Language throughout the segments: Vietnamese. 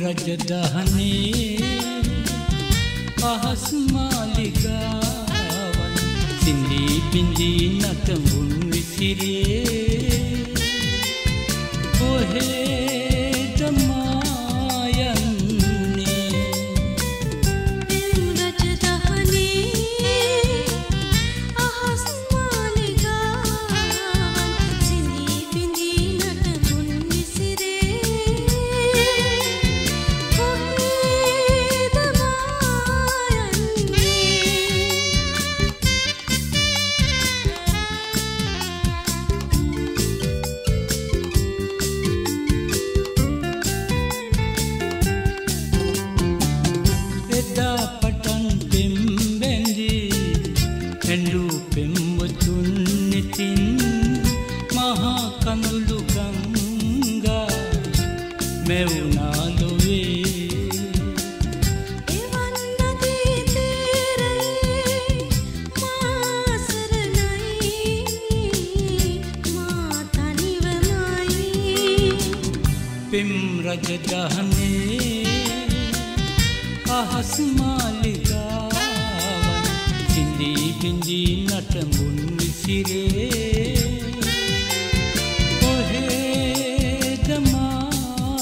सूरज दहने आहस मालिकावन सिंधी पिंदी नतमुन विसिरे कोहे Hãy subscribe cho kênh Ghiền Mì Gõ để không bỏ lỡ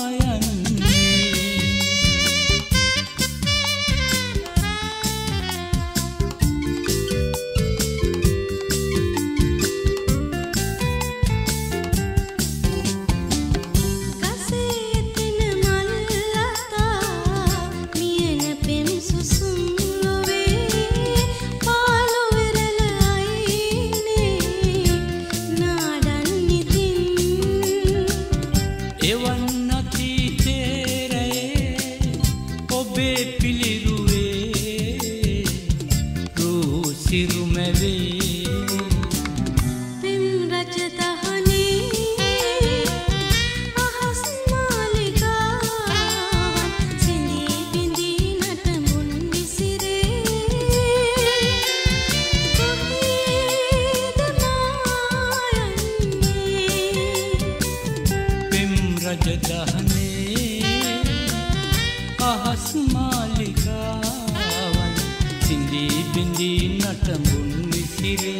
những video hấp dẫn.